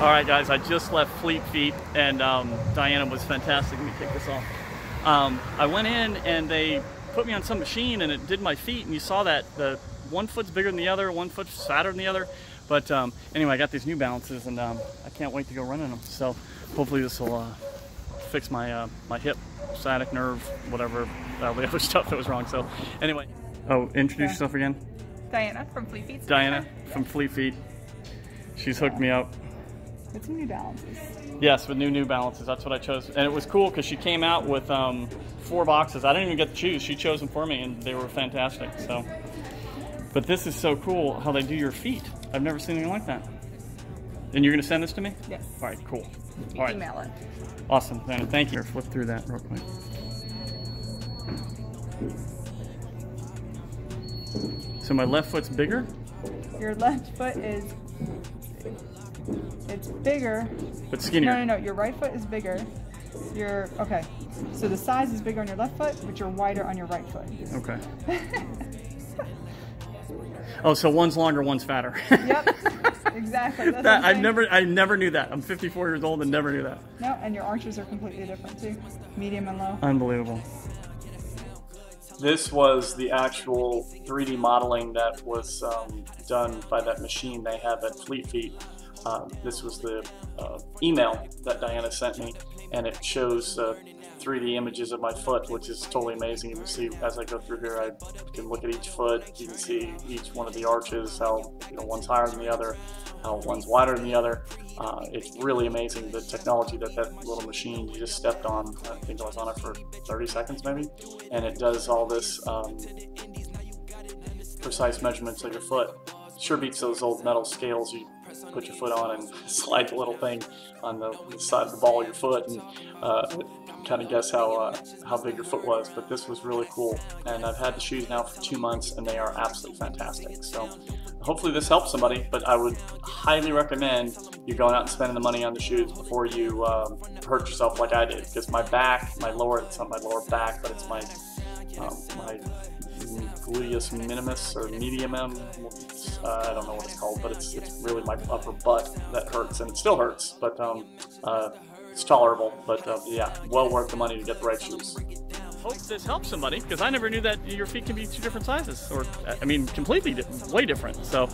Alright guys, I just left Fleet Feet and Diana was fantastic. Let me take this off. I went in and they put me on some machine and it did my feet, and you saw that the one foot's bigger than the other, one foot's fatter than the other. But anyway, I got these New Balances and I can't wait to go running them. So hopefully this will fix my, my hip, sciatic nerve, whatever, all the other stuff that was wrong. So anyway. Oh, introduce yourself again. Diana from Fleet Feet. Diana from Fleet Feet. She's hooked me up. With some New Balances. Yes, with new Balances. That's what I chose. And it was cool because she came out with 4 boxes. I didn't even get to choose. She chose them for me and they were fantastic. So, but this is so cool how they do your feet. I've never seen anything like that. And you're going to send this to me? Yes. All right, cool. All right. Email it. Awesome, Diana. Thank you. Here, flip through that real quick. So my left foot's bigger? Your left foot is... It's bigger. But skinnier. No, no, no. Your right foot is bigger. Your, okay. So the size is bigger on your left foot, but you're wider on your right foot. Okay. Oh, so one's longer, one's fatter. Yep. Exactly. That, I never knew that. I'm 54 years old and never knew that. No, and your arches are completely different too. Medium and low. Unbelievable. This was the actual 3D modeling that was done by that machine they have at Fleet Feet. This was the email that Diana sent me, and it shows 3D images of my foot, which is totally amazing. You can see as I go through here, I can look at each foot. You can see each one of the arches, how one's higher than the other, how one's wider than the other. It's really amazing, the technology that little machine you just stepped on. I think I was on it for 30 seconds maybe, and it does all this precise measurements of your foot. Sure beats those old metal scales you put your foot on and slide the little thing on the side of the ball of your foot and kind of guess how big your foot was. But this was really cool, and I've had the shoes now for 2 months and they are absolutely fantastic. So hopefully this helps somebody, but I would highly recommend you going out and spending the money on the shoes before you hurt yourself like I did, because my back, it's not my lower back, but it's my my gluteus minimus or medium, I don't know what it's called, but it's really my upper butt that hurts, and it still hurts, but it's tolerable. But yeah, well worth the money to get the right shoes. Hope this helps somebody, because I never knew that your feet can be 2 different sizes, or I mean completely different, way different. So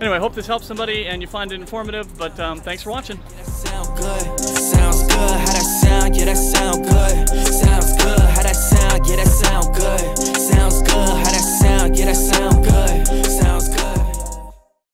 anyway, hope this helps somebody and you find it informative, but thanks for watching. That sound good. Sounds good. How that sound? Yeah, that sound good. Sounds good. How that sound? Yeah, that sound good. Sounds good. How that sound? Yeah, that sound good. Sounds good.